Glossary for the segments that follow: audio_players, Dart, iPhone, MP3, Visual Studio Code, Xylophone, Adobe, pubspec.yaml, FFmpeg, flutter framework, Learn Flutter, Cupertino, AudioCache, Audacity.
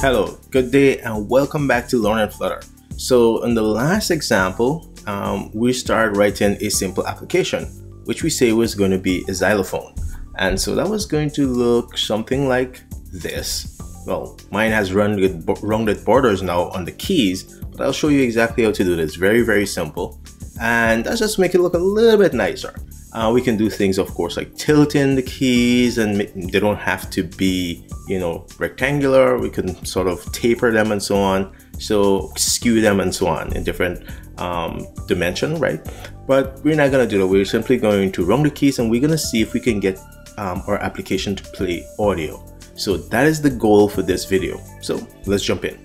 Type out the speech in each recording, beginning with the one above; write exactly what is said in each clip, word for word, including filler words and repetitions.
Hello, good day, and welcome back to Learn Flutter. So in the last example, um, we started writing a simple application, which we say was going to be a xylophone. And so that was going to look something like this. Well, mine has rounded, rounded borders now on the keys, but I'll show you exactly how to do this. Very, very simple. And that's just make it look a little bit nicer. Uh, we can do things, of course, like tilting the keys, and they don't have to be, you know, rectangular. We can sort of taper them and so on. So skew them and so on in different um, dimension, right? But we're not going to do that. We're simply going to round the keys, and we're going to see if we can get um, our application to play audio. So that is the goal for this video. So let's jump in.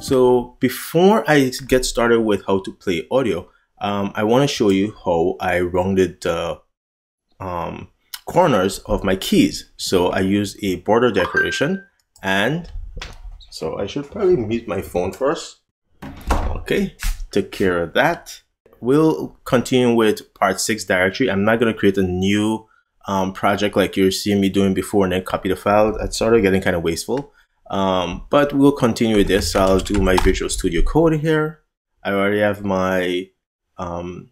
So before I get started with how to play audio, um, I want to show you how I rounded the uh, um, corners of my keys. So I used a border decoration, and so I should probably mute my phone first. Okay, took care of that. We'll continue with part six directory. I'm not going to create a new um, project like you're seeing me doing before and then copy the file. That's sort of getting kind of wasteful. Um, but we'll continue with this. So I'll do my Visual Studio Code here. I already have my um,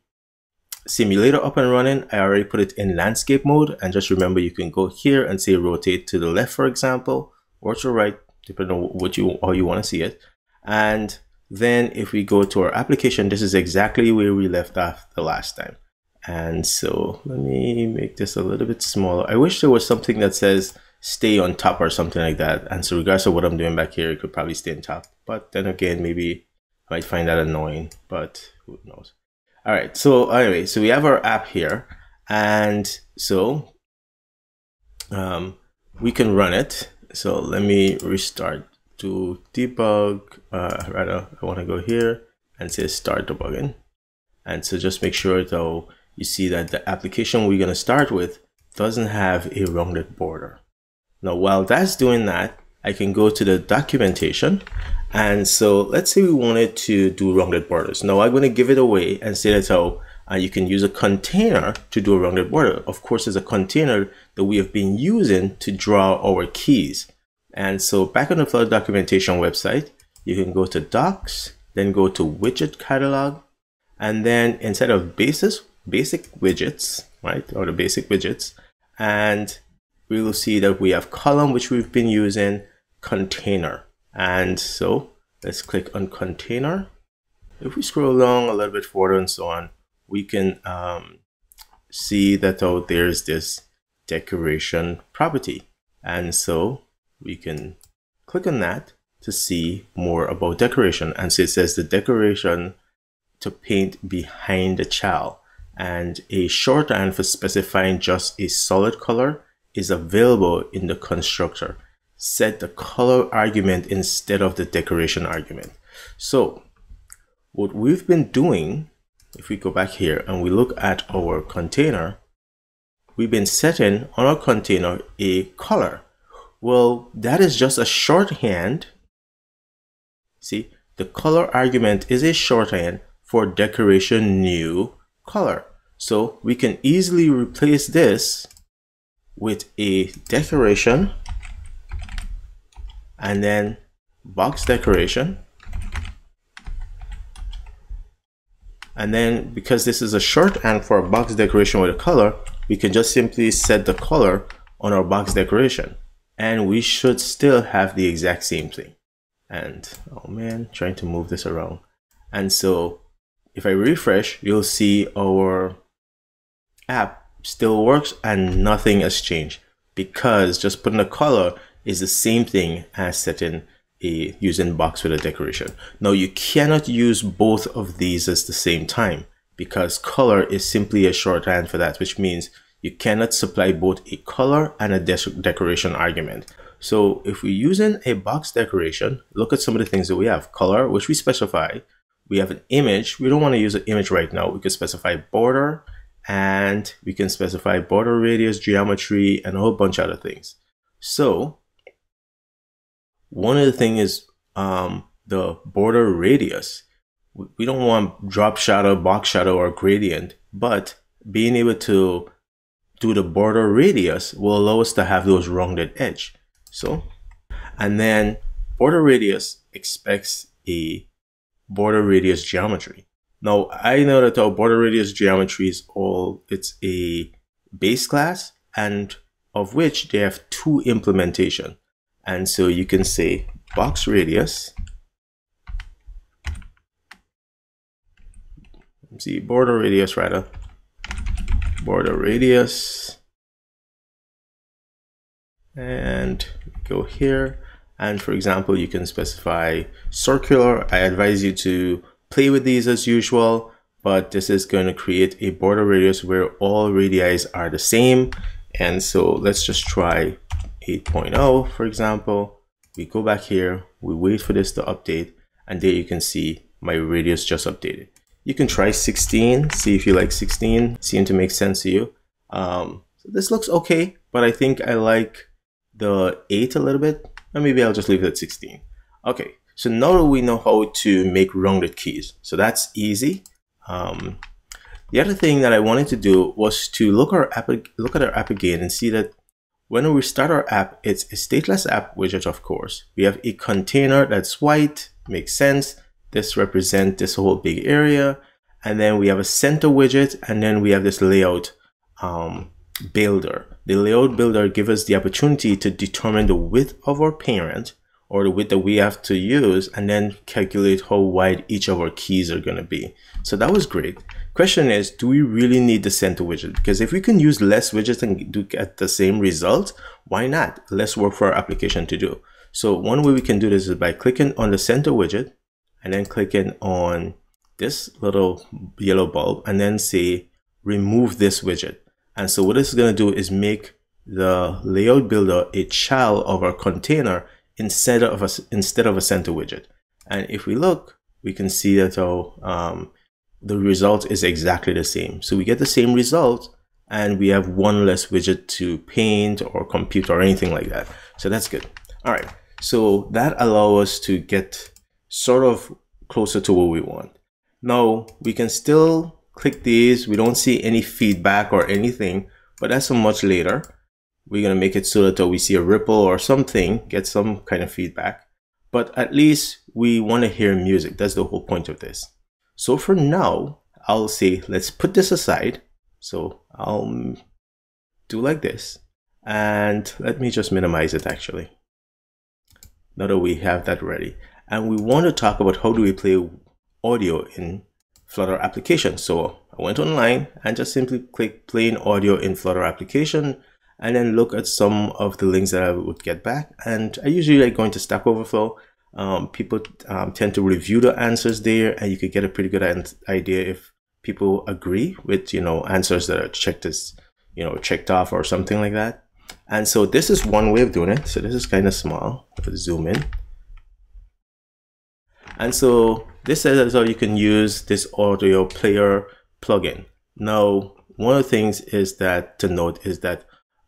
simulator up and running. I already put it in landscape mode. And just remember, you can go here and say rotate to the left, for example, or to right, depending on what you, how you want to see it. And then if we go to our application, this is exactly where we left off the last time. And so let me make this a little bit smaller. I wish there was something that says stay on top or something like that. And so regardless of what I'm doing back here, it could probably stay on top. But then again, maybe I might find that annoying, but who knows? All right, so anyway, so we have our app here. And so um, we can run it. So let me restart to debug. Uh, rather, I wanna go here and say start debugging. And so just make sure though, you see that the application we're gonna start with doesn't have a rounded border. Now, while that's doing that, I can go to the documentation. And so let's say we wanted to do rounded borders. Now I'm going to give it away and say that's how uh, you can use a container to do a rounded border. Of course, there's a container that we have been using to draw our keys. And so back on the Flutter documentation website, you can go to docs, then go to widget catalog. And then instead of basis, basic widgets, right? Or the basic widgets, and we will see that we have column, which we've been using, container. And so let's click on container. If we scroll along a little bit further and so on, we can um, see that oh, there's this decoration property. And so we can click on that to see more about decoration. And so it says the decoration to paint behind the child, and a shorthand for specifying just a solid color is available in the constructor. Set the color argument instead of the decoration argument. So what we've been doing, if we go back here and we look at our container, we've been setting on our container a color. Well, that is just a shorthand. See, the color argument is a shorthand for decoration new color. So we can easily replace this with a decoration and then box decoration. And then because this is a shorthand for a box decoration with a color, we can just simply set the color on our box decoration, and we should still have the exact same thing. And oh man, trying to move this around. And so if I refresh, you'll see our app still works and nothing has changed, because just putting a color is the same thing as setting a using box with a decoration. Now you cannot use both of these at the same time, because color is simply a shorthand for that, which means you cannot supply both a color and a de decoration argument. So if we're using a box decoration, look at some of the things that we have. Color, which we specify. We have an image. We don't want to use an image right now. We could specify border, and we can specify border radius, geometry, and a whole bunch of other things. So one of the things is um, the border radius. We don't want drop shadow, box shadow, or gradient, but being able to do the border radius will allow us to have those rounded edge. So, and then border radius expects a border radius geometry. Now, I know that our border radius geometry is all, it's a base class, and of which they have two implementation. And so you can say box radius, see border radius rather, border radius, and go here. And for example, you can specify circular. I advise you to play with these as usual, but this is going to create a border radius where all radii are the same. And so let's just try eight point oh, for example. We go back here, we wait for this to update, and there you can see my radius just updated. You can try sixteen, see if you like sixteen, seem to make sense to you. Um, so this looks okay, but I think I like the eight a little bit, and maybe I'll just leave it at sixteen. Okay, so now we know how to make rounded keys. So that's easy. Um, the other thing that I wanted to do was to look, our app, look at our app again and see that when we start our app, it's a stateless app widget, of course. We have a container that's white, makes sense. This represents this whole big area. And then we have a center widget, and then we have this layout um, builder. The layout builder gives us the opportunity to determine the width of our parent, or the width that we have to use, and then calculate how wide each of our keys are gonna be. So that was great. Question is, do we really need the center widget? Because if we can use less widgets and do get the same result, why not? Less work for our application to do. So one way we can do this is by clicking on the center widget, and then clicking on this little yellow bulb, and then say, remove this widget. And so what this is gonna do is make the layout builder a child of our container, instead of a, instead of a center widget. And if we look, we can see that our, um, the result is exactly the same. So we get the same result, and we have one less widget to paint or compute or anything like that. So that's good. All right, so that allows us to get sort of closer to what we want. Now, we can still click these. We don't see any feedback or anything, but that's so much later. We're going to make it so that we see a ripple or something, get some kind of feedback. But at least we want to hear music. That's the whole point of this. So for now, I'll say, let's put this aside. So I'll do like this. And let me just minimize it, actually. Now that we have that ready. And we want to talk about how do we play audio in Flutter application. So I went online and just simply click playing audio in Flutter application, and then look at some of the links that I would get back. And I usually like going to Stack Overflow. Um, people um, tend to review the answers there, and you could get a pretty good idea if people agree with, you know, answers that are checked as, you know, checked off or something like that. And so this is one way of doing it. So this is kind of small. Let's zoom in. And so this says how you can use this audio player plugin. Now, one of the things is that to note is that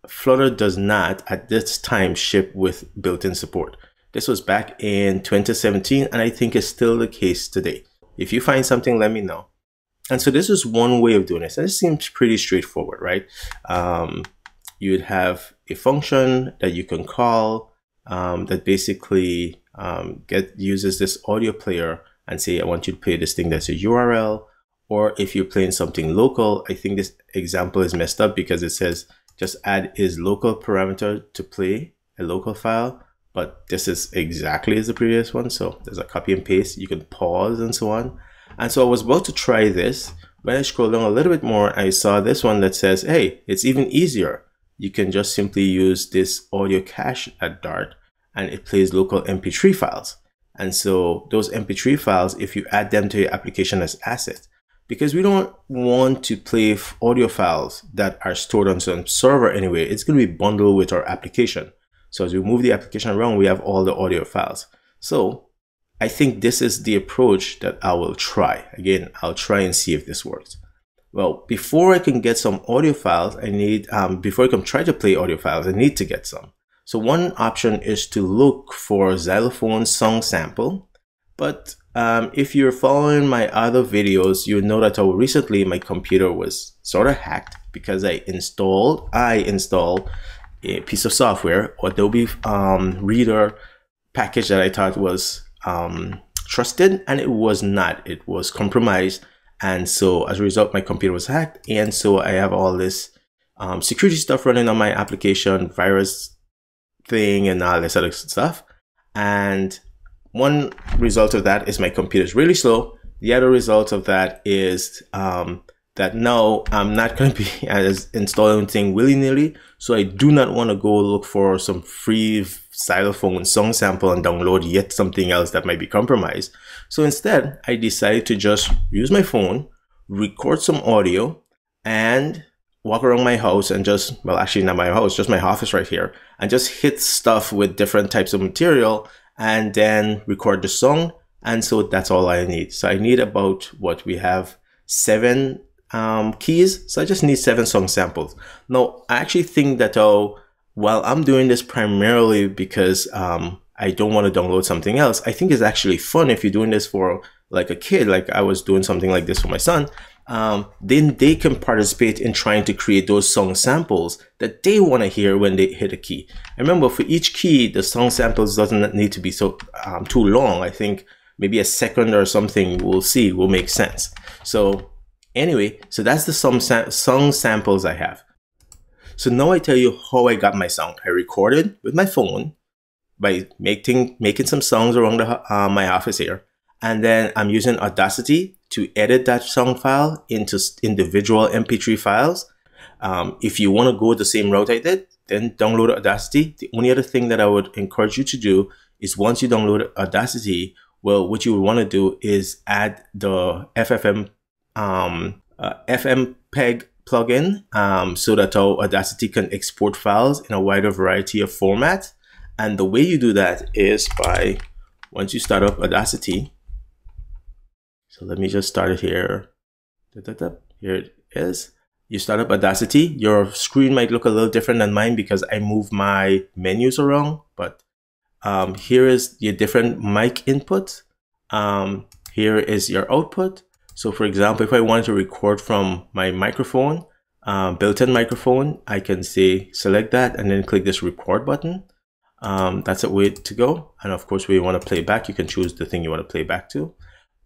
Flutter does not at this time ship with built-in support. This was back in twenty seventeen, and I think it's still the case today. If you find something, let me know. And so this is one way of doing this. This seems pretty straightforward, right? Um, you'd have a function that you can call um, that basically um, get uses this audio player and say, I want you to play this thing that's a U R L. Or if you're playing something local, I think this example is messed up because it says, just add is local parameter to play a local file, but this is exactly as the previous one. So there's a copy and paste, you can pause and so on. And so I was about to try this. When I scrolled down a little bit more, I saw this one that says, hey, it's even easier. You can just simply use this audio cache at Dart, and it plays local M P three files. And so those M P three files, if you add them to your application as assets, because we don't want to play audio files that are stored on some server anyway. It's going to be bundled with our application. So as we move the application around, we have all the audio files. So I think this is the approach that I will try. Again, I'll try and see if this works. Well, before I can get some audio files, I need, um, before I can try to play audio files, I need to get some. So one option is to look for Xylophone song sample. But um, if you're following my other videos, you'll know that recently my computer was sort of hacked because I installed, I installed a piece of software, Adobe um, Reader package that I thought was um, trusted, and it was not. It was compromised. And so as a result, my computer was hacked. And so I have all this um, security stuff running on my application, virus thing and all this other stuff. And one result of that is my computer is really slow. The other result of that is um, that now I'm not going to be as installing anything willy-nilly. So I do not want to go look for some free Xylophone song sample and download yet something else that might be compromised. So instead, I decided to just use my phone, record some audio, and walk around my house and just, well, actually not my house, just my office right here, and just hit stuff with different types of material and then record the song. And so that's all I need. So I need about what we have seven um, keys. So I just need seven song samples. Now, I actually think that, oh, well, I'm doing this primarily because um, I don't want to download something else. I think it's actually fun if you're doing this for like a kid, like I was doing something like this for my son. Um, then they can participate in trying to create those song samples that they want to hear when they hit a key. And remember, for each key, the song samples doesn't need to be so um, too long. I think maybe a second or something, we'll see, will make sense. So anyway, so that's the song, sam song samples I have. So now I tell you how I got my song. I recorded with my phone by making making some songs around the, uh, my office here. And then I'm using Audacity to edit that song file into individual M P three files. Um, if you want to go the same route I did, then download Audacity. The only other thing that I would encourage you to do is once you download Audacity, well, what you would want to do is add the F F M, um, uh, FFmpeg plugin um, so that our Audacity can export files in a wider variety of formats. And the way you do that is by, once you start up Audacity, so let me just start it here. Here it is. You start up Audacity. Your screen might look a little different than mine because I move my menus around, but um, here is your different mic input. Um, here is your output. So for example, if I wanted to record from my microphone, um, built-in microphone, I can say select that and then click this record button. Um, that's a way to go. And of course, where you want to play back, you can choose the thing you want to play back to.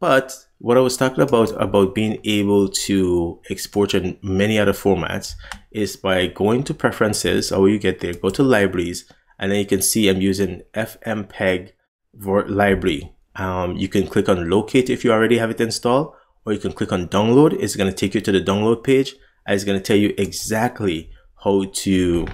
But what I was talking about, about being able to export in many other formats, is by going to preferences, or you get there, go to libraries, and then you can see I'm using FFmpeg library. Um, you can click on locate if you already have it installed, or you can click on download. It's going to take you to the download page, and it's going to tell you exactly how to,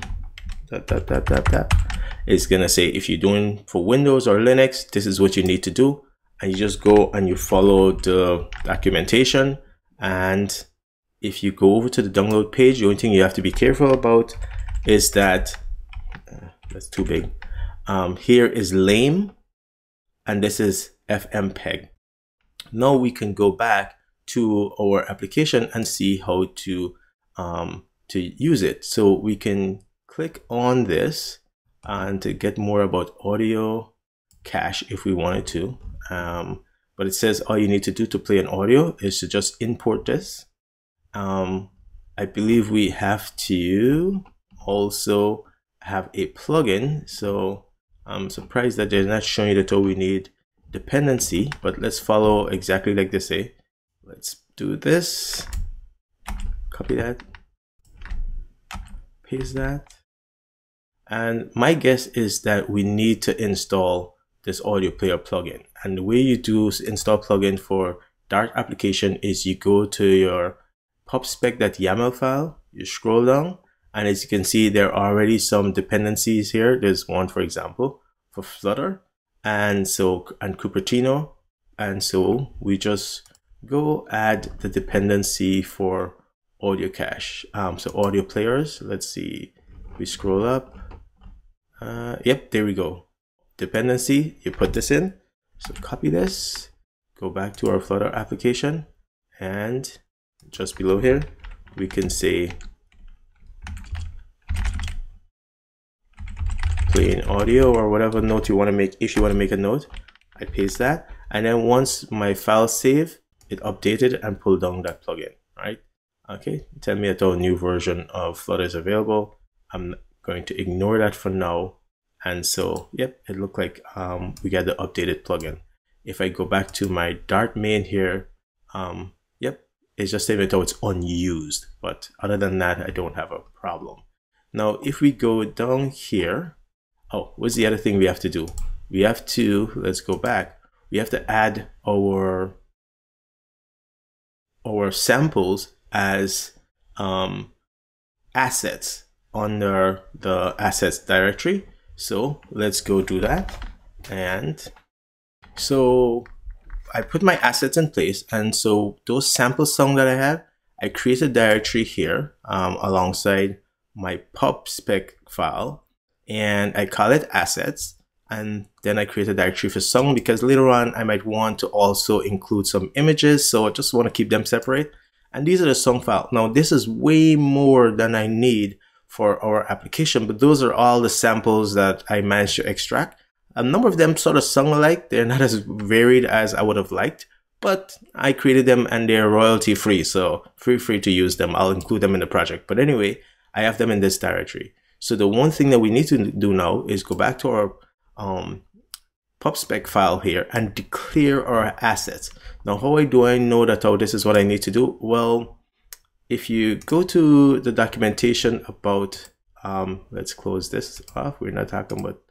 that, that, that, that, that. It's going to say if you're doing for Windows or Linux, this is what you need to do. And you just go and you follow the documentation. And if you go over to the download page, the only thing you have to be careful about is that, uh, that's too big. Um, here is lame, and this is FFmpeg. Now we can go back to our application and see how to, um, to use it. So we can click on this and to get more about audio cache if we wanted to. Um, but it says all you need to do to play an audio is to just import this. Um, I believe we have to also have a plugin. So I'm surprised that they're not showing you that all we need dependency, but let's follow exactly like they say. Let's do this. Copy that. Paste that. And my guess is that we need to install this audio player plugin. And the way you do install plugin for Dart application is you go to your pubspec dot yaml file, you scroll down, and as you can see, there are already some dependencies here. There's one, for example, for Flutter and so and Cupertino. And so we just go add the dependency for AudioCache. Um, so audio players, let's see, we scroll up. Uh, yep, there we go. Dependency, you put this in, so copy this, go back to our Flutter application, and just below here, we can say play an audio or whatever note you want to make, if you want to make a note. I paste that, And then once my file save, it updated and pulled down that plugin, right? Okay, tell me that a new version of Flutter is available. I'm going to ignore that for now. And so, yep, it looked like um, we got the updated plugin. If I go back to my Dart main here, um, yep, it's just saying that it's unused. But other than that, I don't have a problem. Now, if we go down here, oh, what's the other thing we have to do? We have to, let's go back. We have to add our, our samples as um, assets under the assets directory. So let's go do that. And so I put my assets in place. And so those sample songs that I have, I create a directory here um, alongside my pubspec file. And I call it assets. And then I create a directory for song because later on I might want to also include some images. So I just want to keep them separate. And these are the song files. Now this is way more than I need for our application, but those are all the samples that I managed to extract. A number of them sort of sound alike. They're not as varied as I would have liked, but I created them and they're royalty free. So feel free to use them. I'll include them in the project. But anyway, I have them in this directory. So the one thing that we need to do now is go back to our um pubspec file here and declare our assets. Now how do I know that oh, this is what I need to do? Well, if you go to the documentation about um let's close this off, we're not talking about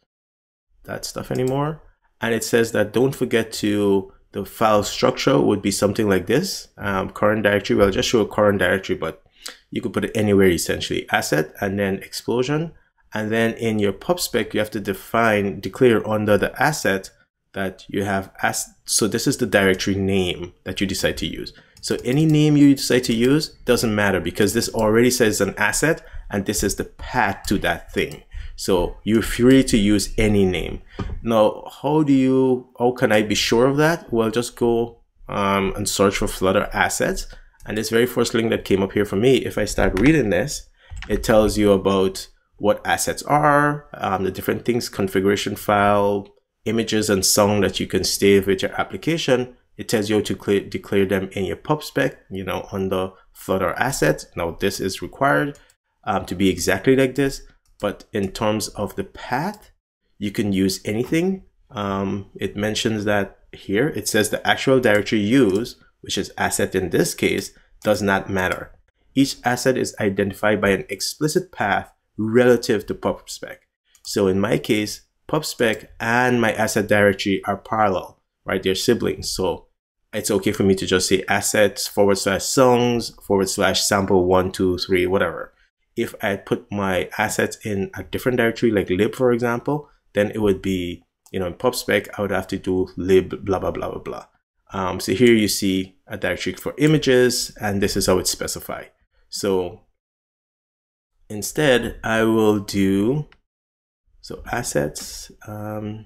that stuff anymore, and it says that don't forget to the file structure would be something like this. Um current directory, well, I'll just show a current directory, but you could put it anywhere essentially. Asset and then explosion. And then in your pubspec, you have to define, declare under the asset that you have. As so this is the directory name that you decide to use. So any name you decide to use doesn't matter because this already says an asset and this is the path to that thing. So you're free to use any name. Now, how do you, how can I be sure of that? Well, just go um, and search for Flutter assets. And this very first link that came up here for me, if I start reading this, it tells you about what assets are, um, the different things, configuration file, images and song that you can save with your application. It tells you to declare them in your pubspec, you know, under Flutter assets. Now this is required um, to be exactly like this, but in terms of the path, you can use anything. Um, it mentions that here, it says the actual directory used, which is asset in this case, does not matter. Each asset is identified by an explicit path relative to pubspec. So in my case, pubspec and my asset directory are parallel, right? They're siblings. So it's okay for me to just say assets forward slash songs forward slash sample one, two, three, whatever. If I put my assets in a different directory, like lib, for example, then it would be, you know, in pubspec, I would have to do lib, blah, blah, blah, blah, blah. Um, so here you see a directory for images, and this is how it's specified. So instead, I will do, so assets, um,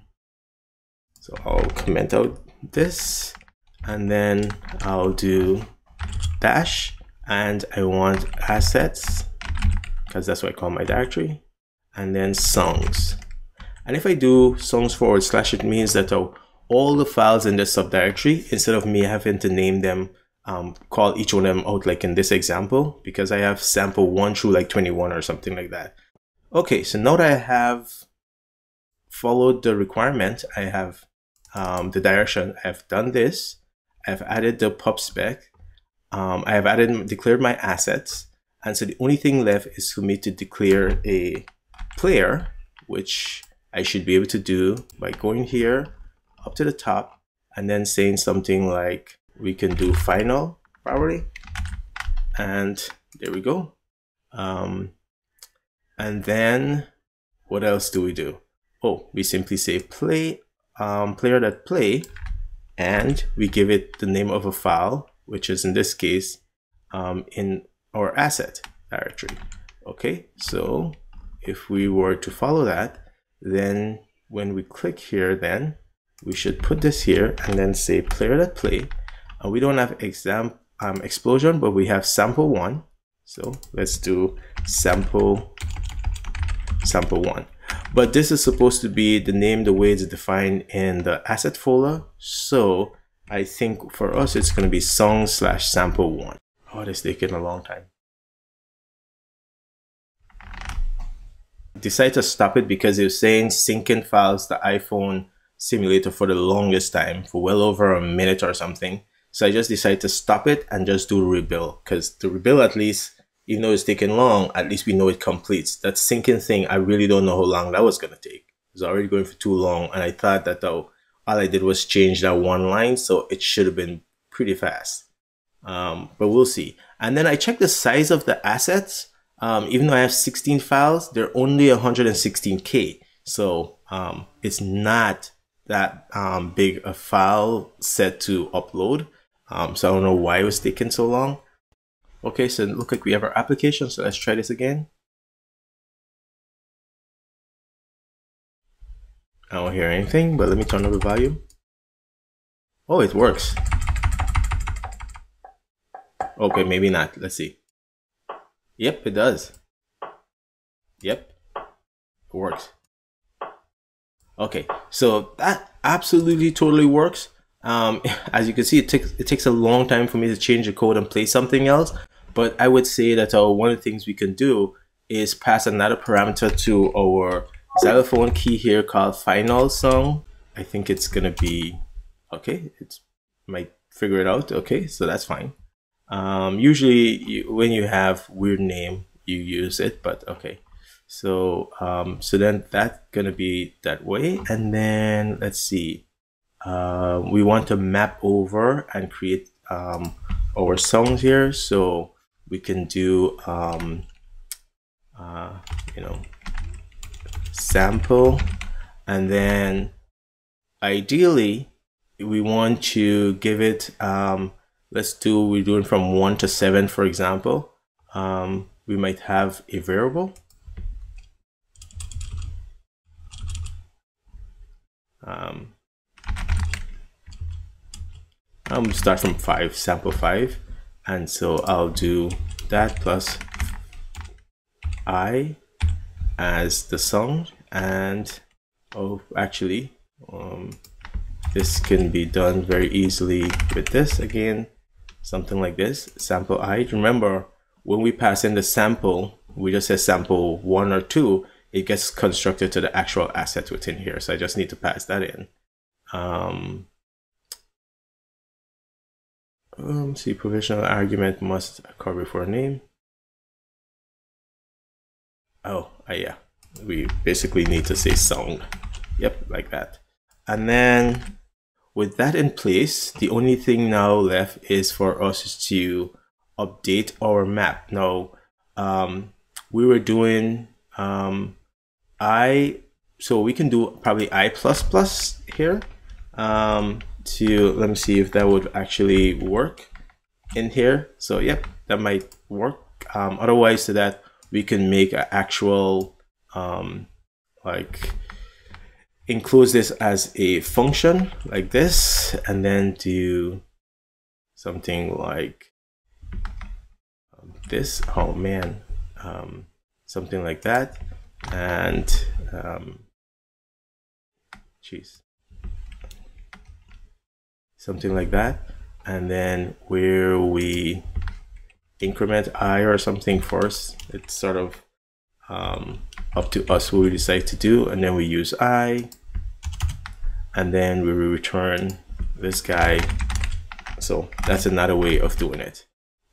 so I'll comment out this, and then I'll do dash, and I want assets, because that's what I call my directory, and then songs. And if I do songs forward slash, it means that uh, all the files in this subdirectory, instead of me having to name them, Um, call each one of them out like in this example, because I have sample one through like twenty-one or something like that. Okay, so now that I have followed the requirement, I have um, the direction, I've done this, I've added the pubspec, um, I have added, declared my assets, and so the only thing left is for me to declare a player, which I should be able to do by going here up to the top and then saying something like, we can do final probably, and there we go. Um, and then what else do we do? Oh, we simply say play, um, player.play, and we give it the name of a file, which is in this case um, in our asset directory. Okay, so if we were to follow that, then when we click here, then we should put this here and then say player.play. Uh, we don't have exam, um, explosion, but we have sample one. So let's do sample, sample one. But this is supposed to be the name the way it's defined in the asset folder. So I think for us, it's going to be song slash sample one. Oh, this is taking a long time. Decided to stop it because it was saying syncing files to iPhone simulator for the longest time, for well over a minute or something. So I just decided to stop it and just do rebuild, because to rebuild, at least, even though it's taking long, at least we know it completes. That syncing thing, I really don't know how long that was going to take. It was already going for too long, and I thought that all I did was change that one line, so it should have been pretty fast. Um, but we'll see. And then I checked the size of the assets. Um, even though I have sixteen files, they're only one hundred sixteen K. So um, it's not that um, big a file set to upload. Um, so I don't know why it was taking so long. Okay, so it looks like we have our application. So let's try this again. I don't hear anything, but let me turn up the volume. Oh, it works. Okay, maybe not. Let's see. Yep, it does. Yep, it works. Okay, so that absolutely totally works. Um, as you can see, it takes it takes a long time for me to change the code and play something else. But I would say that uh, one of the things we can do is pass another parameter to our Xylophone key here called final song. I think it's gonna be okay. It might figure it out. Okay, so that's fine. Um, usually you, when you have weird name, you use it, but okay. So, um, so then that's going to be that way. And then let's see, uh, we want to map over and create, um, our songs here. So we can do, um, uh, you know, sample, and then ideally we want to give it, um, let's do, we're doing from one to seven, for example. Um, we might have a variable. Um, I'll start from five, sample five. And so I'll do that plus I as the song. And, oh, actually, um, this can be done very easily with this again. Something like this, sample I. Remember, when we pass in the sample, we just say sample one or two, it gets constructed to the actual asset within here. So I just need to pass that in. Um, um, see, provisional argument must occur before name. Oh, uh, yeah. We basically need to say song. Yep, like that. And then with that in place, the only thing now left is for us to update our map. Now, um, we were doing um, I, so we can do probably I plus plus here um, to, let me see if that would actually work in here. So yep, that might work. Um, otherwise to that, we can make an actual um, like, enclose this as a function like this, and then do something like this. Oh man, um, something like that. And um, geez, something like that. And then where we increment I or something first, it's sort of um, up to us what we decide to do. And then we use I. And then we will return this guy. So that's another way of doing it.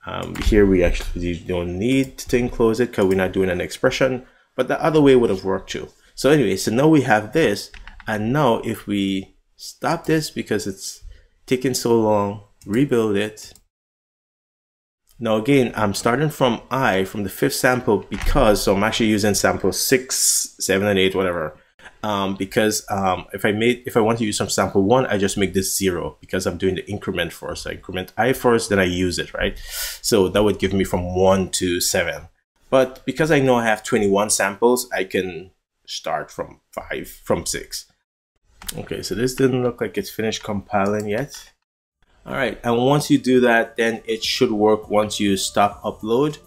Um, here we actually don't need to enclose it because we're not doing an expression, but the other way would have worked too. So anyway, so now we have this, and now if we stop this because it's taking so long, rebuild it. Now again, I'm starting from I, from the fifth sample, because, so I'm actually using sample six, seven, and eight, whatever. Um, because um, if I made, if I want to use some sample one, I just make this zero because I'm doing the increment first. So I increment I first, then I use it, right? So that would give me from one to seven. But because I know I have twenty-one samples, I can start from five, from six. Okay, so this didn't look like it's finished compiling yet. All right, and once you do that, then it should work once you stop upload.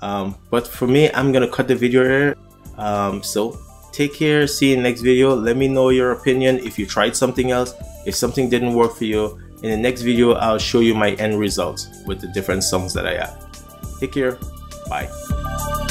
Um, but for me, I'm gonna cut the video here. Um, so. Take care, see you in the next video. Let me know your opinion if you tried something else, if something didn't work for you. In the next video, I'll show you my end results with the different songs that I have. Take care, bye.